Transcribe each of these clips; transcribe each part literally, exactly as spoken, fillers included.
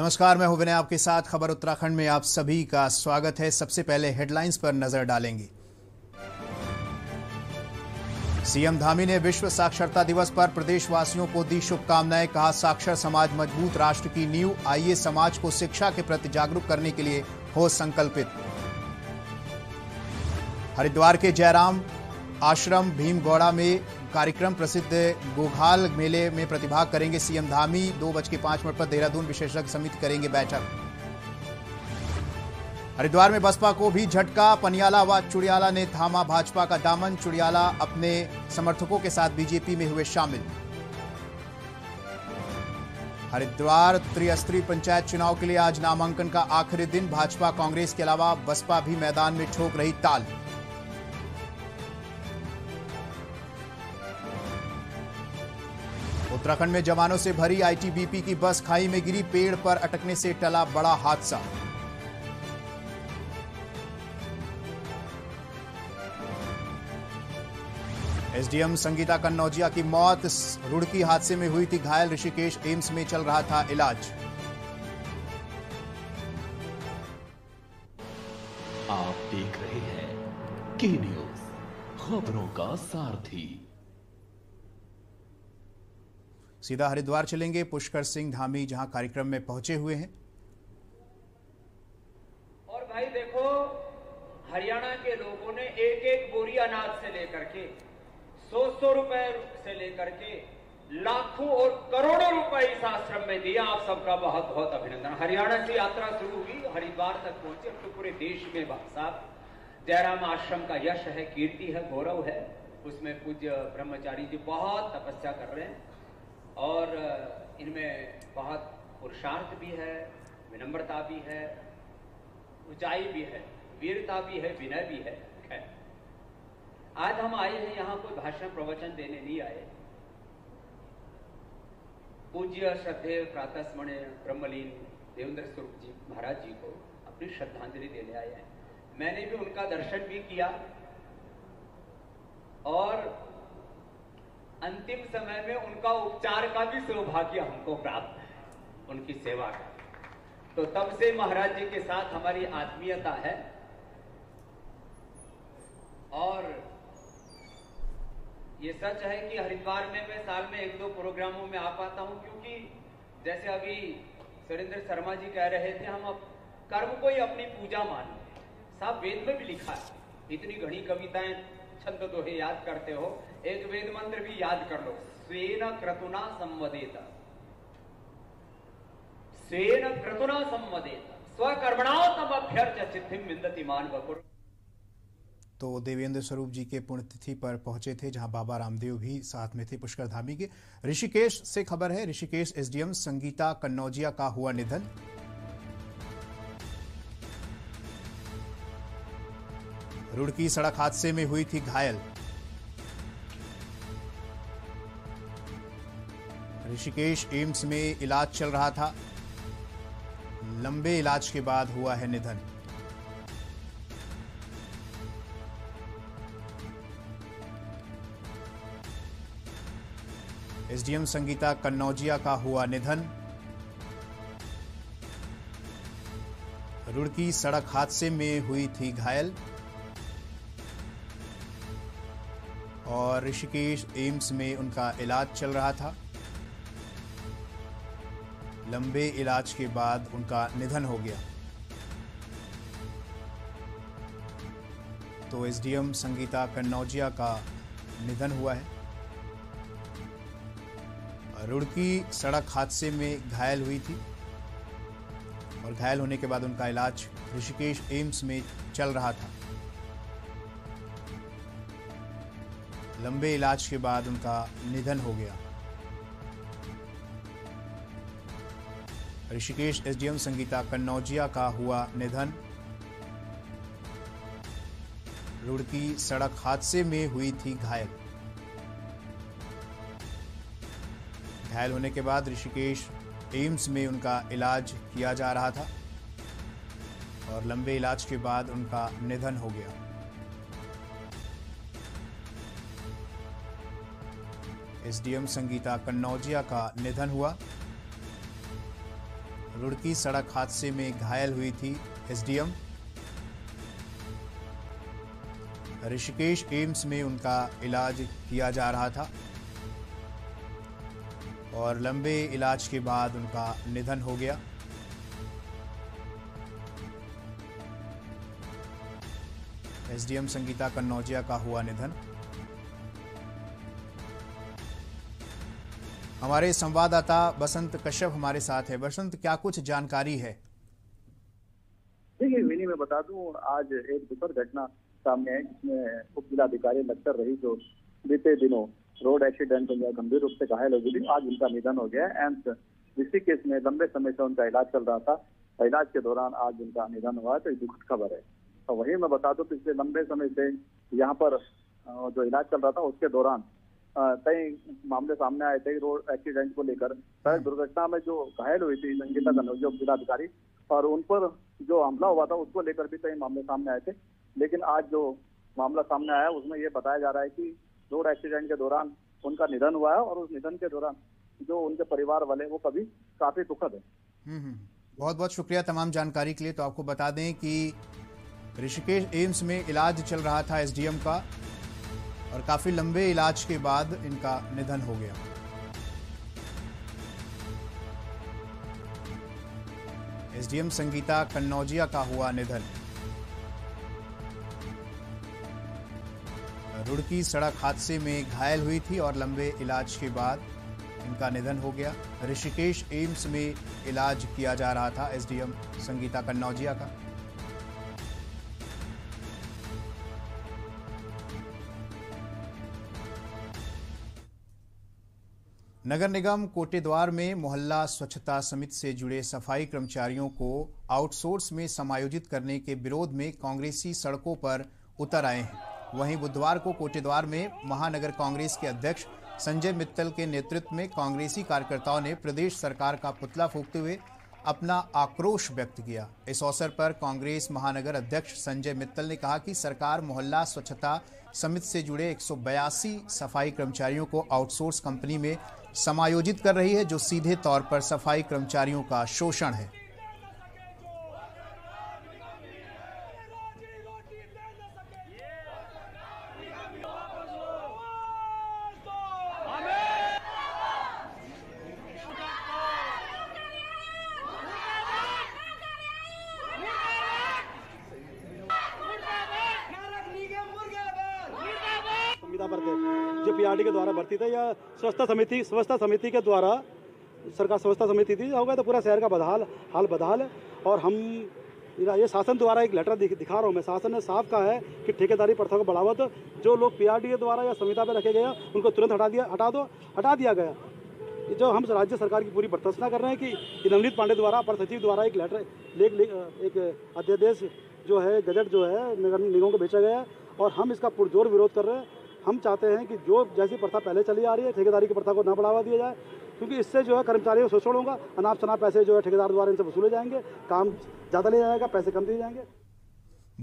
नमस्कार, मैं हूं विनय, आपके साथ खबर उत्तराखंड में आप सभी का स्वागत है। सबसे पहले हेडलाइंस पर नजर डालेंगे। सीएम धामी ने विश्व साक्षरता दिवस पर प्रदेशवासियों को दी शुभकामनाएं। कहा, साक्षर समाज मजबूत राष्ट्र की नींव। आइए समाज को शिक्षा के प्रति जागरूक करने के लिए हो संकल्पित। हरिद्वार के जयराम आश्रम भीमगौड़ा में कार्यक्रम प्रसिद्ध गोघाल मेले में प्रतिभाग करेंगे सीएम धामी। दो बज के पांच मिनट पर देहरादून विशेषज्ञ समिति करेंगे बैठक। हरिद्वार में बसपा को भी झटका, पनियाला व चुड़ियाला ने थामा भाजपा का दामन। चुड़ियाला अपने समर्थकों के साथ बीजेपी में हुए शामिल। हरिद्वार त्रिस्तरीय पंचायत चुनाव के लिए आज नामांकन का आखिरी दिन। भाजपा, कांग्रेस के अलावा बसपा भी मैदान में ठोक रही ताल। उत्तराखंड में जवानों से भरी आईटीबीपी की बस खाई में गिरी, पेड़ पर अटकने से टला बड़ा हादसा। एसडीएम संगीता कन्नौजिया की मौत, रुड़की हादसे में हुई थी घायल। ऋषिकेश एम्स में चल रहा था इलाज। आप देख रहे हैं के न्यूज़, खबरों का सारथी। सीधा हरिद्वार चलेंगे, पुष्कर सिंह धामी जहां कार्यक्रम में पहुंचे हुए हैं। और भाई देखो, हरियाणा के लोगों ने एक एक बोरी अनाज से लेकर के सौ सौ रुपए से लेकर के लाखों और करोड़ों रुपए इस आश्रम में दिया। आप सबका बहुत बहुत अभिनंदन। हरियाणा से यात्रा शुरू हुई, हरिद्वार तक पहुंचे, तो पूरे देश में भाई साहब जयराम आश्रम का यश है, कीर्ति है, गौरव है। उसमें पूज्य ब्रह्मचारी जी बहुत तपस्या कर रहे हैं और इनमें बहुत पुरुषार्थ भी है, विनम्रता भी है, ऊंचाई भी है, वीरता भी है, विनय भी है। खैर, आज हम आए हैं यहाँ कोई भाषण प्रवचन देने नहीं आए। पूज्य श्रद्धेय प्रातः स्मरणीय ब्रह्मलीन देवेंद्र स्वरूप जी महाराज जी को अपनी श्रद्धांजलि देने आए हैं। मैंने भी उनका दर्शन भी किया और अंतिम समय में उनका उपचार का भी सौभाग्य हमको प्राप्त है, उनकी सेवा का। तो तब से महाराज जी के साथ हमारी आत्मीयता है और ये सच है कि हरिद्वार में मैं साल में एक दो प्रोग्रामों में आ पाता हूँ, क्योंकि जैसे अभी सुरेंद्र शर्मा जी कह रहे थे, हम अब कर्म को ही अपनी पूजा मान लें। साहब, वेद में भी लिखा है, इतनी घनी कविताएं, छंद दोहे याद करते हो, एक वेद मंत्र भी याद कर लो। स्वेन क्रतुना संवदेता, स्वेन क्रतुना संवदेता, स्वकर्मणा तम अभ्यर्च सिद्धिं विंदति मानवः। तो देवेंद्र स्वरूप जी के पुण्यतिथि पर पहुंचे थे, जहां बाबा रामदेव भी साथ में थे पुष्कर धामी के। ऋषिकेश से खबर है, ऋषिकेश एसडीएम संगीता कन्नौजिया का हुआ निधन। रुड़की सड़क हादसे में हुई थी घायल। ऋषिकेश एम्स में इलाज चल रहा था, लंबे इलाज के बाद हुआ है निधन। एसडीएम संगीता कन्नौजिया का हुआ निधन। रुड़की सड़क हादसे में हुई थी घायल और ऋषिकेश एम्स में उनका इलाज चल रहा था, लंबे इलाज के बाद उनका निधन हो गया। तो एसडीएम संगीता कन्नौजिया का निधन हुआ है। रुड़की सड़क हादसे में घायल हुई थी और घायल होने के बाद उनका इलाज ऋषिकेश एम्स में चल रहा था, लंबे इलाज के बाद उनका निधन हो गया। ऋषिकेश एसडीएम संगीता कन्नौजिया का हुआ निधन। रुड़की सड़क हादसे में हुई थी घायल। घायल होने के बाद ऋषिकेश एम्स में उनका इलाज किया जा रहा था और लंबे इलाज के बाद उनका निधन हो गया। एसडीएम संगीता कन्नौजिया का निधन हुआ। रुड़की सड़क हादसे में घायल हुई थी एसडीएम। ऋषिकेश एम्स में उनका इलाज किया जा रहा था और लंबे इलाज के बाद उनका निधन हो गया। एसडीएम संगीता कन्नौजिया का हुआ निधन। हमारे संवाददाता बसंत कश्यप हमारे साथ है। बसंत, क्या कुछ जानकारी है? देखिए विनय, मैं बता दूं, आज एक दुखद घटना सामने है जिसमें उप जिलाधिकारी लक्तर रही जो बीते दिनों रोड एक्सीडेंट में गंभीर रूप से घायल हो गई, आज उनका निधन हो गया। एम्स ऋषिकेश में लंबे समय से उनका इलाज चल रहा था, इलाज के दौरान आज उनका निधन हुआ, तो ये दुखद खबर है। तो वही मैं बता दूं, पिछले लंबे समय से यहाँ पर जो इलाज चल रहा था उसके दौरान कई मामले सामने आए थे रोड एक्सीडेंट को लेकर। सड़क दुर्घटना में जो घायल हुई थी संगीता कन्नौजिया उप जिलाधिकारी, और उन पर जो हमला हुआ था उसको लेकर भी कई मामले सामने आए थे। लेकिन आज जो मामला सामने आया उसमें ये बताया जा रहा है कि रोड एक्सीडेंट के दौरान उनका निधन हुआ है, और उस निधन के दौरान जो उनके परिवार वाले वो कभी काफी दुखद है। बहुत बहुत शुक्रिया तमाम जानकारी के लिए। तो आपको बता दें कि ऋषिकेश एम्स में इलाज चल रहा था एसडीएम का, और काफी लंबे इलाज के बाद इनका निधन हो गया। एसडीएम संगीता कन्नौजिया का हुआ निधन। रुड़की सड़क हादसे में घायल हुई थी और लंबे इलाज के बाद इनका निधन हो गया। ऋषिकेश एम्स में इलाज किया जा रहा था एसडीएम संगीता कन्नौजिया का। नगर निगम कोटेद्वार में मोहल्ला स्वच्छता समिति से जुड़े सफाई कर्मचारियों को आउटसोर्स में समायोजित करने के विरोध में कांग्रेसी सड़कों पर उतर आए हैं। वहीं बुधवार को कोटेद्वार में महानगर कांग्रेस के अध्यक्ष संजय मित्तल के नेतृत्व में कांग्रेसी कार्यकर्ताओं ने प्रदेश सरकार का पुतला फूंकते हुए अपना आक्रोश व्यक्त किया। इस अवसर पर कांग्रेस महानगर अध्यक्ष संजय मित्तल ने कहा कि सरकार मोहल्ला स्वच्छता समिति से जुड़े एक सौ बयासी सफाई कर्मचारियों को आउटसोर्स कंपनी में समायोजित कर रही है, जो सीधे तौर पर सफाई कर्मचारियों का शोषण है। जो पीआरडी के द्वारा भर्ती था या स्वच्छता समिति स्वच्छता समिति के द्वारा सरकार स्वच्छता समिति थी, होगा तो पूरा शहर का बदहाल हाल बदहाल। और हम ये शासन द्वारा एक लेटर दिखा रहा हूँ मैं, शासन ने साफ कहा है कि ठेकेदारी प्रथा को बढ़ावा दो, जो लोग पीआरडी के द्वारा या संविदा पर रखे गए उनको तुरंत हटा दिया हटा दो हटा दिया गया। जो हम राज्य सरकार की पूरी बर्तासना कर रहे हैं कि नवनीत पांडे द्वारा अपर सचिव द्वारा एक लेटर एक अध्यादेश जो है गजट जो है नगर निगम को भेजा गया, और हम इसका पुरजोर विरोध कर रहे हैं। हम चाहते हैं कि जो जैसी प्रथा पहले चली आ रही है ठेकेदारी की प्रथा को ना बढ़ावा दिया जाए, क्योंकि इससे जो है कर्मचारियों को शोषण होगा, अनाप शनाप पैसे जो है ठेकेदार द्वारा इनसे वसूले जाएंगे, काम ज़्यादा लिया जाएगा, पैसे कम दिए जाएंगे।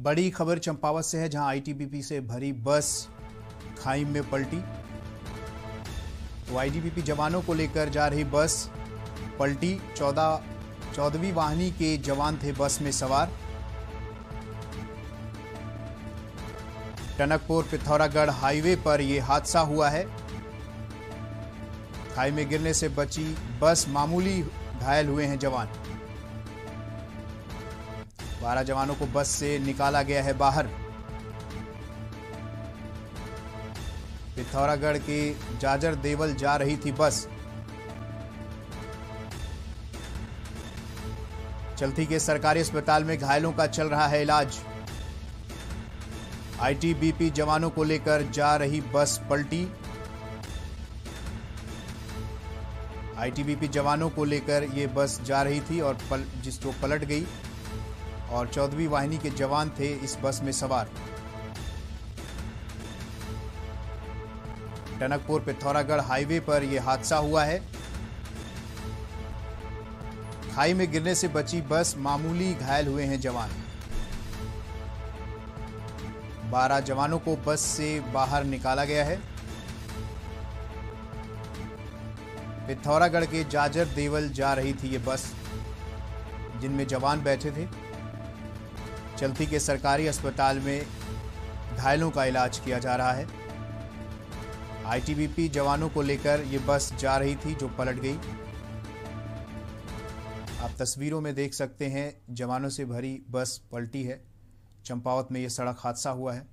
बड़ी खबर चंपावत से है, जहां आईटीबीपी से भरी बस खाई में पलटी। तो आईटीबीपी जवानों को लेकर जा रही बस पलटी। चौदह चौदहवीं वाहिनी के जवान थे बस में सवार। टनकपुर पिथौरागढ़ हाईवे पर यह हादसा हुआ है। खाई में गिरने से बची बस, मामूली घायल हुए हैं जवान। बारह जवानों को बस से निकाला गया है बाहर। पिथौरागढ़ के जाजर देवल जा रही थी बस। चलथी के सरकारी अस्पताल में घायलों का चल रहा है इलाज। आईटीबीपी जवानों को लेकर जा रही बस पलटी। आईटीबीपी जवानों को लेकर ये बस जा रही थी और पल, जिसको पलट गई, और चौदहवीं वाहिनी के जवान थे इस बस में सवार। टनकपुर पिथौरागढ़ हाईवे पर यह हादसा हुआ है। खाई में गिरने से बची बस, मामूली घायल हुए हैं जवान। बारह जवानों को बस से बाहर निकाला गया है। पिथौरागढ़ के जाजर देवल जा रही थी ये बस। जिनमें जवान बैठे थे। चलती के सरकारी अस्पताल में घायलों का इलाज किया जा रहा है। आई टी बी पी जवानों को लेकर ये बस जा रही थी जो पलट गई। आप तस्वीरों में देख सकते हैं जवानों से भरी बस पलटी है। चंपावत में ये सड़क हादसा हुआ है।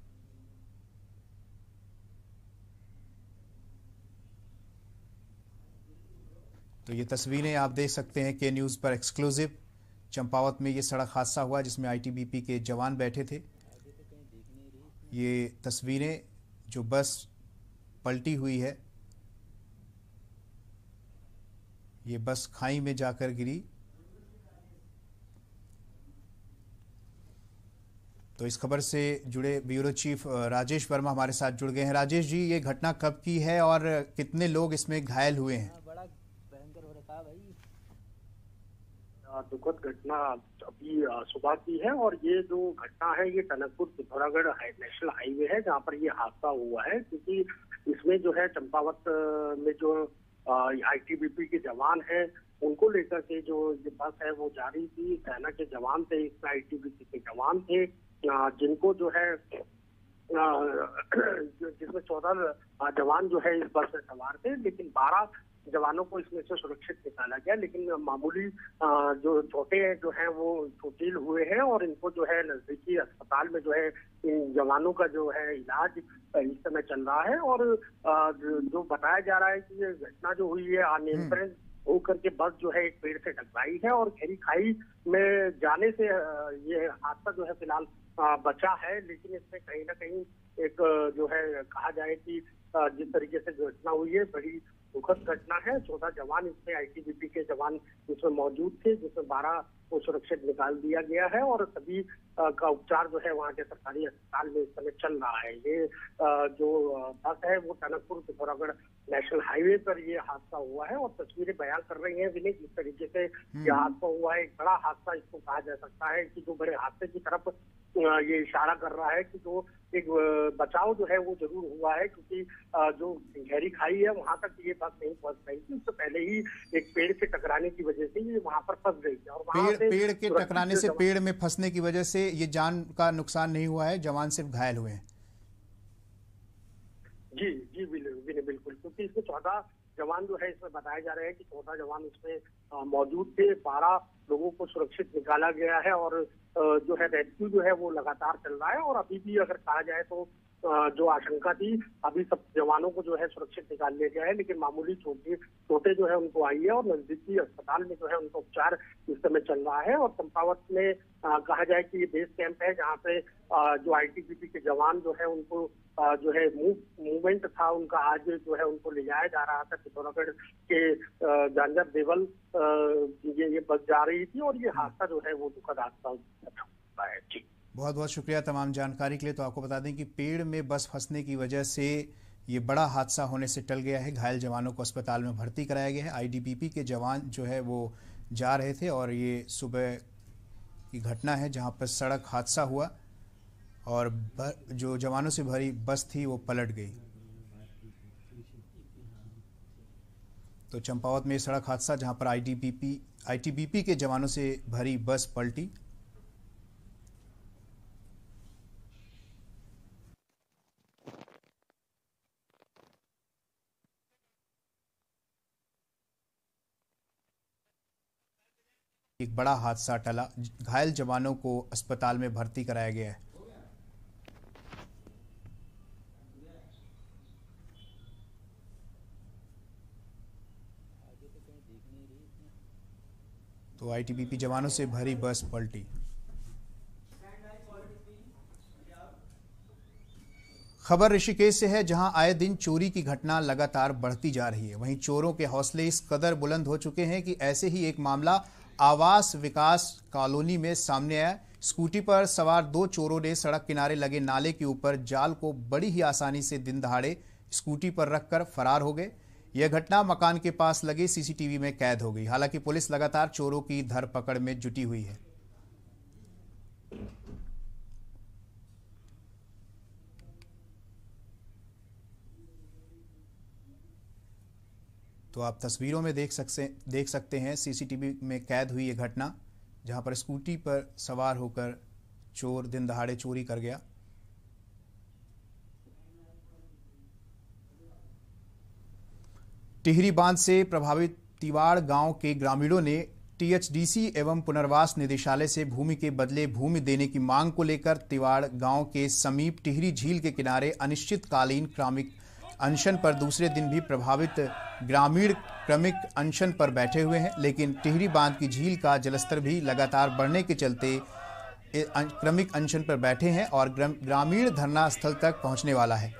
तो ये तस्वीरें आप देख सकते हैं के न्यूज़ पर एक्सक्लूसिव। चंपावत में ये सड़क हादसा हुआ जिसमें आई टी बी पी के जवान बैठे थे। ये तस्वीरें जो बस पलटी हुई है, ये बस खाई में जाकर गिरी। तो इस खबर से जुड़े ब्यूरो चीफ राजेश वर्मा हमारे साथ जुड़ गए हैं। राजेश जी, ये घटना कब की है और कितने लोग इसमें घायल हुए हैं? बड़ा भयंकर हो रखा भाई, दुखद घटना अभी सुबह की है। और ये जो घटना है ये टनकपुर पिथौरागढ़ नेशनल हाईवे है जहाँ पर ये हादसा हुआ है, क्योंकि इसमें जो है चंपावत में जो आई टी बी पी के जवान है उनको लेकर के जो ये बस है वो जा रही थी। सेना के जवान थे, इसमें आई टी बी पी के जवान थे, जिनको जो है जिसमें चौदह जवान जो है इस बस में सवार थे, लेकिन बारह जवानों को इसमें से सुरक्षित निकाला गया। लेकिन मामूली जो छोटे जो हैं वो चोटिल हुए हैं और इनको जो है नजदीकी अस्पताल में जो है इन जवानों का जो है इलाज इस समय चल रहा है। और जो बताया जा रहा है कि ये घटना जो हुई है अनियंत्रित होकर के बस जो है एक पेड़ से टकराई है और घेरी खाई में जाने से ये हादसा जो है फिलहाल बचा है। लेकिन इसमें कहीं ना कहीं एक जो है कहा जाए कि जिस तरीके से घटना हुई है बड़ी दुखद घटना है। चौदह जवान इसमें आई टी बी पी के जवान इसमें मौजूद थे, जिसमें बारह को सुरक्षित निकाल दिया गया है और सभी का उपचार जो है वहाँ के सरकारी अस्पताल में इस समय चल रहा है। ये जो बस है वो टनकपुर पिथौरागढ़ नेशनल हाईवे पर ये हादसा हुआ है और तस्वीरें बयान कर रही हैं विनय जिस तरीके से ये हादसा हुआ है। एक बड़ा हादसा इसको कहा जा सकता है कि जो बड़े हादसे की तरफ ये इशारा कर रहा है कि जो एक बचाव जो है वो जरूर हुआ है, क्योंकि जो घेरी खाई है वहां तक ये बस नहीं पहुंच रही थी। उससे पहले ही एक पेड़ से टकराने की वजह से ये वहां पर फंस गई और वहां पेड़, पेड़ के टकराने से पेड़ में फंसने की वजह से ये जान का नुकसान नहीं हुआ है, जवान सिर्फ घायल हुए हैं। जी जी बिल्कुल बिल्कुल, क्योंकि इसमें चौदह जवान जो है इसमें बताया जा रहा है कि चौदह जवान इसमें मौजूद थे, बारह लोगों को सुरक्षित निकाला गया है और जो है रेस्क्यू जो है वो लगातार चल रहा है। और अभी भी अगर कहा जाए तो जो आशंका थी अभी सब जवानों को जो है सुरक्षित निकाल लिया गया है, लेकिन मामूली चोटें चोटें जो है उनको आई है और नजदीकी अस्पताल में जो है उनका उपचार इस समय चल रहा है। और चंपावत में आ, कहा जाए कि ये बेस कैंप है जहाँ पे आ, जो आई टी बी पी के जवान जो है उनको आ, जो है मूव मूवमेंट था उनका, आज जो है उनको ले जाया जा रहा था पिथौरागढ़ के जांजर देवल ये ये बस जा रही थी और ये हादसा जो है वो दुखद हादसा है। ठीक, बहुत बहुत शुक्रिया तमाम जानकारी के लिए। तो आपको बता दें कि पेड़ में बस फंसने की वजह से ये बड़ा हादसा होने से टल गया है। घायल जवानों को अस्पताल में भर्ती कराया गया है। आई टी बी पी के जवान जो है वो जा रहे थे और ये सुबह की घटना है जहां पर सड़क हादसा हुआ और जो जवानों से भरी बस थी वो पलट गई। तो चंपावत में सड़क हादसा जहाँ पर I T B P I T B P के जवानों से भरी बस पलटी। एक बड़ा हादसा टला, घायल जवानों को अस्पताल में भर्ती कराया गया है। तो आई टी बी पी जवानों से भरी बस पलटी। खबर ऋषिकेश से है जहां आए दिन चोरी की घटना लगातार बढ़ती जा रही है। वहीं चोरों के हौसले इस कदर बुलंद हो चुके हैं कि ऐसे ही एक मामला आवास विकास कॉलोनी में सामने आया। स्कूटी पर सवार दो चोरों ने सड़क किनारे लगे नाले के ऊपर जाल को बड़ी ही आसानी से दिन दहाड़े स्कूटी पर रखकर फरार हो गए। यह घटना मकान के पास लगे सी सी टी वी में कैद हो गई। हालांकि पुलिस लगातार चोरों की धरपकड़ में जुटी हुई है। तो आप तस्वीरों में देख सकते देख सकते हैं सी सी टी वी में कैद हुई ये घटना जहाँ पर स्कूटी पर सवार होकर चोर दिन दहाड़े चोरी कर गया। टिहरी बांध से प्रभावित तिवाड़ गांव के ग्रामीणों ने टीएचडीसी एवं पुनर्वास निदेशालय से भूमि के बदले भूमि देने की मांग को लेकर तिवाड़ गांव के समीप टिहरी झील के किनारे अनिश्चितकालीन क्रमिक अनशन पर दूसरे दिन भी प्रभावित ग्रामीण क्रमिक अनशन पर बैठे हुए हैं, लेकिन टिहरी बांध की झील का जलस्तर भी लगातार बढ़ने के चलते क्रमिक अनशन पर बैठे हैं और ग्रामीण धरना स्थल तक पहुंचने वाला है।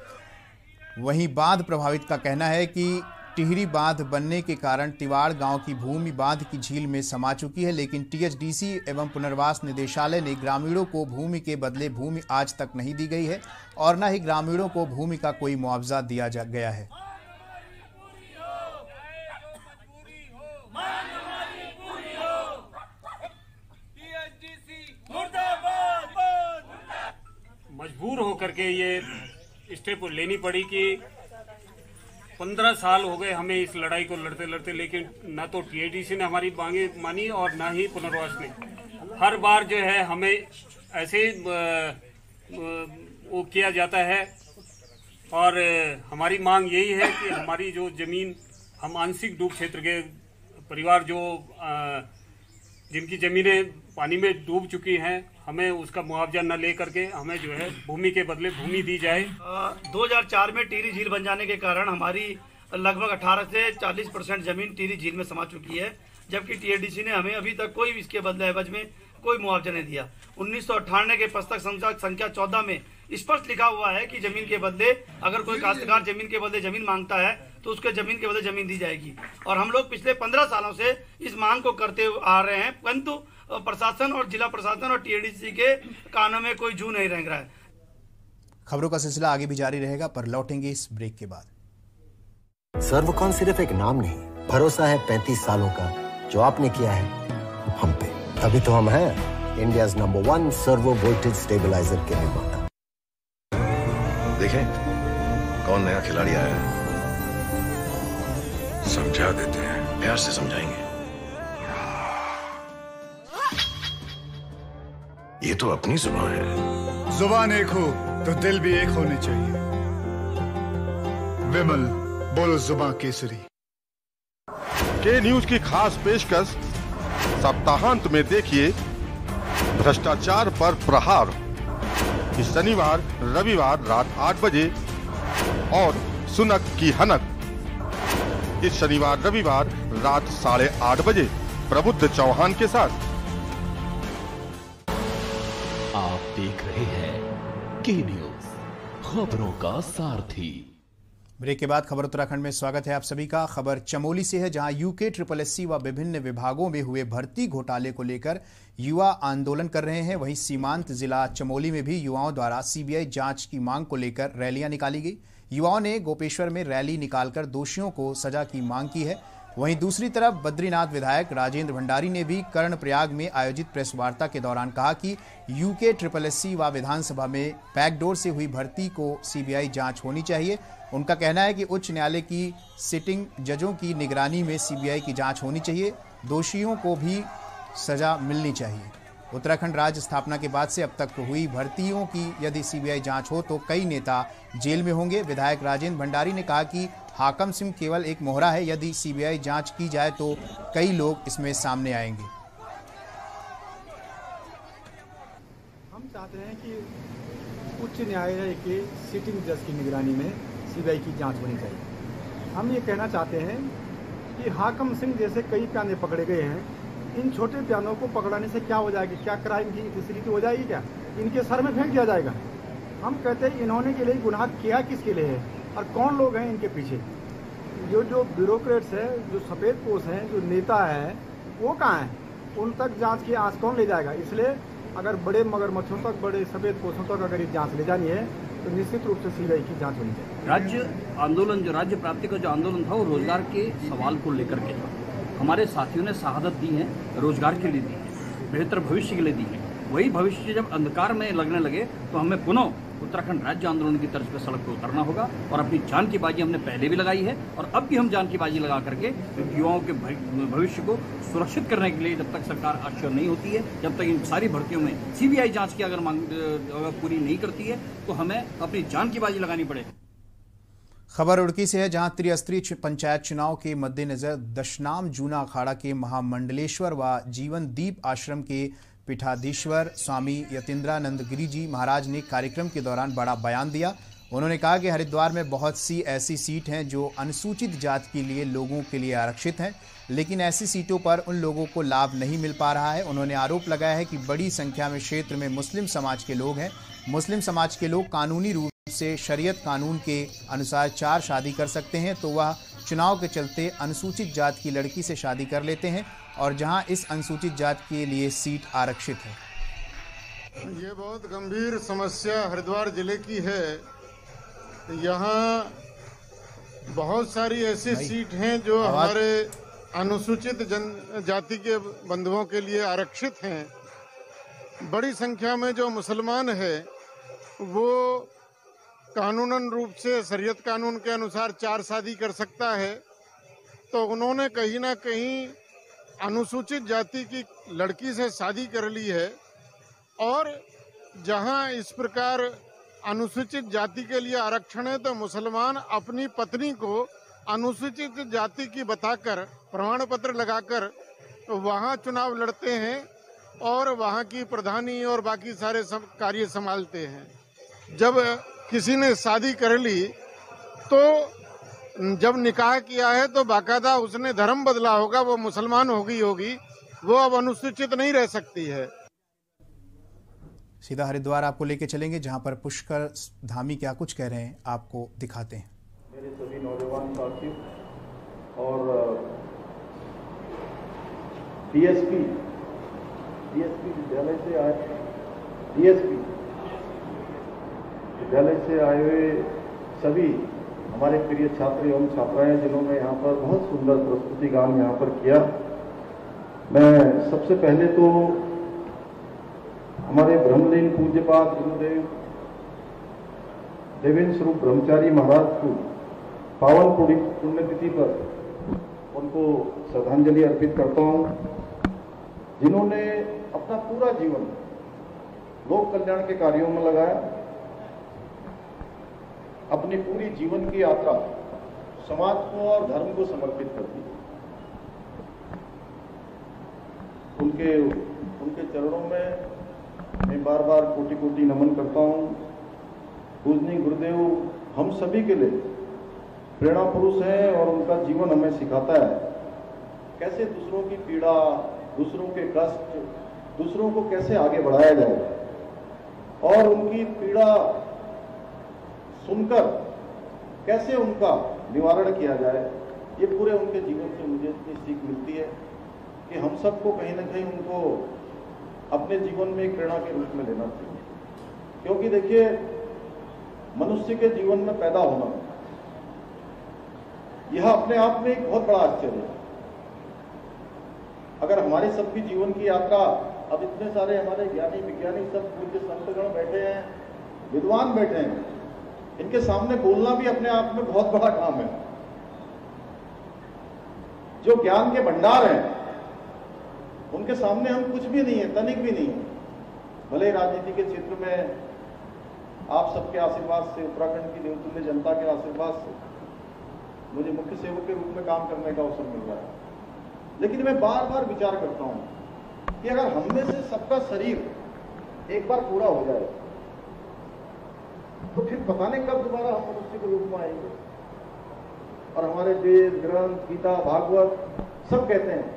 वहीं बांध प्रभावित का कहना है कि टिहरी बांध बनने के कारण तिवाड़ गांव की भूमि बांध की झील में समा चुकी है, लेकिन टीएचडीसी एवं पुनर्वास निदेशालय ने ग्रामीणों को भूमि के बदले भूमि आज तक नहीं दी गई है और न ही ग्रामीणों को भूमि का कोई मुआवजा दिया जा गया है। मजबूर होकर के ये स्टेप लेनी पड़ी कि पंद्रह साल हो गए हमें इस लड़ाई को लड़ते लड़ते, लेकिन ना तो टीएडीसी ने हमारी मांगे मानी और ना ही पुनर्वास ने। हर बार जो है हमें ऐसे वो किया जाता है और हमारी मांग यही है कि हमारी जो जमीन, हम आंशिक डूब क्षेत्र के परिवार जो जिनकी ज़मीनें पानी में डूब चुकी हैं, हमें उसका मुआवजा न ले करके हमें जो है भूमि के बदले भूमि दी जाए। दो हज़ार चार में टिहरी झील बन जाने के कारण हमारी लगभग अठारह से चालीस परसेंट ज़मीन टिहरी झील में समा चुकी है, जबकि टीएडीसी ने हमें अभी तक कोई इसके बदले एवज में कोई मुआवजा नहीं दिया। उन्नीस सौ अट्ठानवे के पुस्तक संख्या चौदह में स्पष्ट लिखा हुआ है कि जमीन के बदले अगर कोई काश्तकार जमीन के बदले जमीन मांगता है तो उसके जमीन के बदले जमीन दी जाएगी, और हम लोग पिछले पंद्रह सालों से इस मांग को करते आ रहे हैं, परंतु प्रशासन और जिला प्रशासन और टीएडीसी के कानों में कोई जू नहीं रेंग रहा है। खबरों का सिलसिला आगे भी जारी रहेगा पर लौटेंगे इस ब्रेक के बाद। सर्वकॉन सिर्फ एक नाम नहीं, भरोसा है पैंतीस सालों का जो आपने किया है हम पे, तभी तो हम हैं India's number one servo voltage stabiliser के निर्माता। देखें कौन नया खिलाड़ी आया है, समझा देते हैं, प्यार से समझाएंगे। ये तो अपनी जुबान है। जुबान एक हो तो दिल भी एक होने चाहिए। विमल बोलो जुबान केसरी। के न्यूज की खास पेशकश सप्ताहांत में देखिए भ्रष्टाचार पर प्रहार, शनिवार रविवार रात आठ बजे, और सुनक की हनक इस शनिवार रविवार रात साढ़े आठ बजे प्रबुद्ध चौहान के साथ। आप देख रहे हैं के न्यूज, खबरों का सारथी। ब्रेक के बाद खबर उत्तराखंड में स्वागत है आप सभी का। खबर चमोली से है जहां यूके ट्रिपल एस सी व विभिन्न विभागों में हुए भर्ती घोटाले को लेकर युवा आंदोलन कर रहे हैं। वहीं सीमांत जिला चमोली में भी युवाओं द्वारा सीबीआई जांच की मांग को लेकर रैलियां निकाली गई। युवाओं ने गोपेश्वर में रैली निकालकर दोषियों को सजा की मांग की है। वहीं दूसरी तरफ बद्रीनाथ विधायक राजेंद्र भंडारी ने भी कर्णप्रयाग में आयोजित प्रेस वार्ता के दौरान कहा कि यूके ट्रिपल एस सी व विधानसभा में बैकडोर से हुई भर्ती को सीबीआई जांच होनी चाहिए। उनका कहना है कि उच्च न्यायालय की सिटिंग जजों की निगरानी में सीबीआई की जांच होनी चाहिए, दोषियों को भी सजा मिलनी चाहिए। उत्तराखंड राज्य स्थापना के बाद से अब तक हुई भर्तियों की यदि सीबीआई जांच हो तो कई नेता जेल में होंगे। विधायक राजेंद्र भंडारी ने कहा कि हाकम सिंह केवल एक मोहरा है, यदि सीबीआई जांच की जाए तो कई लोग इसमें सामने आएंगे। हम चाहते हैं कि उच्च न्यायालय के सिटिंग जज की निगरानी में सीबीआई की जांच होनी चाहिए। हम ये कहना चाहते हैं कि हाकम सिंह जैसे कई प्याने पकड़े गए हैं, इन छोटे प्यानों को पकड़ाने से क्या हो जाएगी, क्या क्राइम की फैसिलिटी हो जाएगी, क्या इनके सर में फेंक दिया जाएगा। हम कहते हैं इन्होंने के लिए गुनाह किया किसके लिए है और कौन लोग हैं इनके पीछे। जो जो ब्यूरोक्रेट्स हैं, जो सफ़ेद पोष हैं, जो नेता है वो कहाँ हैं, उन तक जाँच की आँच कौन ले जाएगा। इसलिए अगर बड़े मगरमच्छों तक, बड़े सफ़ेद पोषों तक अगर ये जांच ले जानी है तो निश्चित रूप से सीबीआई की जांच होनी चाहिए। राज्य आंदोलन जो राज्य प्राप्ति का जो आंदोलन था वो रोजगार के सवाल को लेकर के था। हमारे साथियों ने शहादत दी है, रोजगार के लिए दी है, बेहतर भविष्य के लिए दी है। वही भविष्य जब अंधकार में लगने लगे तो हमें पुनः उत्तराखंड राज्य आंदोलन की तर्ज पर सड़क पर उतरना होगा। और अपनी जान की बाजी हमने पहले भी लगाई है और अब भी हम जान की बाजी लगा करके युवाओं के भविष्य को सुरक्षित करने के लिए जब तक सरकार अक्षर नहीं होती है, जब तक इन सारी भर्तियों में सीबीआई जांच की अगर मांग पूरी नहीं करती है तो हमें अपनी जान की बाजी लगानी पड़ेगी। खबर रुड़की से है जहां त्रिस्तरीय पंचायत चुनाव के मद्देनजर दशनाम जूना अखाड़ा के महामंडलेश्वर व जीवनदीप आश्रम के पीठाधीश्वर स्वामी यतीन्द्रानंद गिरी जी महाराज ने कार्यक्रम के दौरान बड़ा बयान दिया। उन्होंने कहा कि हरिद्वार में बहुत सी ऐसी सीट हैं जो अनुसूचित जाति के लिए लोगों के लिए आरक्षित हैं, लेकिन ऐसी सीटों पर उन लोगों को लाभ नहीं मिल पा रहा है। उन्होंने आरोप लगाया है कि बड़ी संख्या में क्षेत्र में मुस्लिम समाज के लोग हैं। मुस्लिम समाज के लोग कानूनी रूप से शरीयत कानून के अनुसार चार शादी कर सकते हैं, तो वह चुनाव के चलते अनुसूचित जाति की लड़की से शादी कर लेते हैं और जहां इस अनुसूचित जाति के लिए सीट आरक्षित है। ये बहुत गंभीर समस्या हरिद्वार जिले की है। यहाँ बहुत सारी ऐसी सीट हैं जो हमारे अनुसूचित जन जाति के बंधुओं के लिए आरक्षित हैं। बड़ी संख्या में जो मुसलमान है वो कानूनन रूप से शरीयत कानून के अनुसार चार शादी कर सकता है, तो उन्होंने कहीं ना कहीं अनुसूचित जाति की लड़की से शादी कर ली है। और जहां इस प्रकार अनुसूचित जाति के लिए आरक्षण है तो मुसलमान अपनी पत्नी को अनुसूचित जाति की बताकर प्रमाण पत्र लगाकर वहां चुनाव लड़ते हैं और वहां की प्रधानी और बाकी सारे सब कार्य संभालते हैं। जब किसी ने शादी कर ली तो जब निकाह किया है तो बाकायदा उसने धर्म बदला होगा, वो मुसलमान हो गई होगी, वो अब अनुसूचित नहीं रह सकती है। सीधा हरिद्वार आपको लेके चलेंगे जहां पर पुष्कर धामी क्या कुछ कह रहे हैं आपको दिखाते हैं। मेरे सभी नौजवान साथी और डीएसपी डीएसपी विद्यालय से आए डीएसपी विद्यालय से आए हुए सभी हमारे प्रिय छात्र एवं छात्राएं जिन्होंने यहाँ पर बहुत सुंदर प्रस्तुतिगान यहाँ पर किया। मैं सबसे पहले तो हमारे ब्रह्मलीन पूज्यपाद गुरुदेव देवेंद्र स्वरूप ब्रह्मचारी महाराज को पावन पुण्यतिथि पर उनको श्रद्धांजलि अर्पित करता हूँ, जिन्होंने अपना पूरा जीवन लोक कल्याण के कार्यों में लगाया। अपनी पूरी जीवन की यात्रा समाज को और धर्म को समर्पित कर दी। उनके उनके चरणों में मैं बार बार कोटि कोटि नमन करता हूँ। पूजनीय गुरुदेव हम सभी के लिए प्रेरणा पुरुष हैं और उनका जीवन हमें सिखाता है कैसे दूसरों की पीड़ा, दूसरों के कष्ट, दूसरों को कैसे आगे बढ़ाया जाए। और उनकी पीड़ा सुनकर कैसे उनका निवारण किया जाए, ये पूरे उनके जीवन से मुझे इतनी सीख मिलती है कि हम सबको कहीं ना कहीं उनको अपने जीवन में एक प्रेरणा के रूप में लेना चाहिए। क्योंकि देखिए मनुष्य के जीवन में पैदा होना यह अपने आप में एक बहुत बड़ा आश्चर्य है। अगर हमारे सबकी जीवन की यात्रा, अब इतने सारे हमारे ज्ञानी विज्ञानी सब पूज्य संतगण बैठे हैं, विद्वान बैठे हैं, इनके सामने बोलना भी अपने आप में बहुत बड़ा काम है। जो ज्ञान के भंडार हैं उनके सामने हम कुछ भी नहीं है, तनिक भी नहीं है। भले राजनीति के क्षेत्र में आप सबके आशीर्वाद से, उत्तराखंड की देवतुल्य जनता के आशीर्वाद से मुझे मुख्य सेवक के रूप में काम करने का अवसर मिल रहा है, लेकिन मैं बार बार विचार करता हूं कि अगर हम में से सबका शरीर एक बार पूरा हो जाए तो फिर पता नहीं कब दोबारा हम मनुष्य के रूप में आएंगे। और हमारे वेद ग्रंथ गीता भागवत सब कहते हैं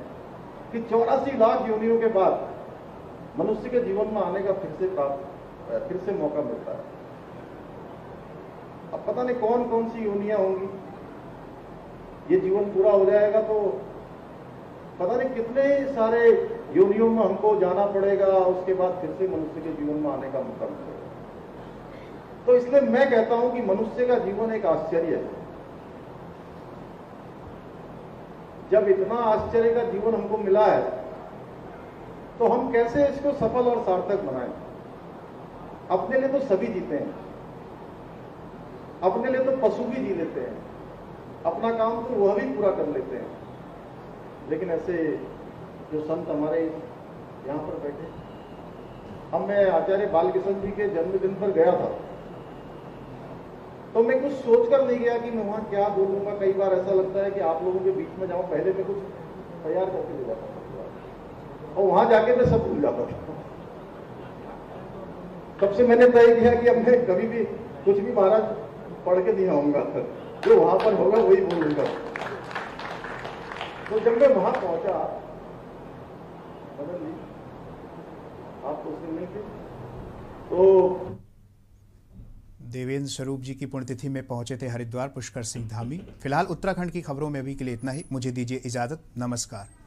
कि चौरासी लाख योनियों के बाद मनुष्य के जीवन में आने का फिर से प्राप्त फिर से मौका मिलता है। अब पता नहीं कौन कौन सी योनियां होंगी। ये जीवन पूरा हो जाएगा तो पता नहीं कितने सारे योनियों में हमको जाना पड़ेगा, उसके बाद फिर से मनुष्य के जीवन में आने का मौका मिलेगा। तो इसलिए मैं कहता हूं कि मनुष्य का जीवन एक आश्चर्य है। जब इतना आश्चर्य का जीवन हमको मिला है तो हम कैसे इसको सफल और सार्थक बनाएं। अपने लिए तो सभी जीते हैं, अपने लिए तो पशु भी जी लेते हैं, अपना काम तो वह भी पूरा कर लेते हैं, लेकिन ऐसे जो संत हमारे यहाँ पर बैठे, हम मैं आचार्य बालकृष्ण जी के जन्मदिन पर गया था तो मैं कुछ सोचकर नहीं गया कि मैं वहाँ क्या बोलूँगा। कई बार ऐसा लगता है कि आप लोगों के बीच में जाऊँ, पहले मैं कुछ तैयार करके ले जाता था और वहाँ जाके मैं सब भूल जाता था। तब से मैंने तय किया कि अब मैं कभी भी कुछ भी महाराज पढ़ के नहीं आऊंगा, जो वहां पर होगा वही बोलूंगा। तो जब मैं वहां पहुंचा, मदन जी आप तो उसमें नहीं थे, तो देवेंद्र स्वरूप जी की पुण्यतिथि में पहुंचे थे हरिद्वार पुष्कर सिंह धामी। फिलहाल उत्तराखंड की खबरों में अभी के लिए इतना ही। मुझे दीजिए इजाजत। नमस्कार।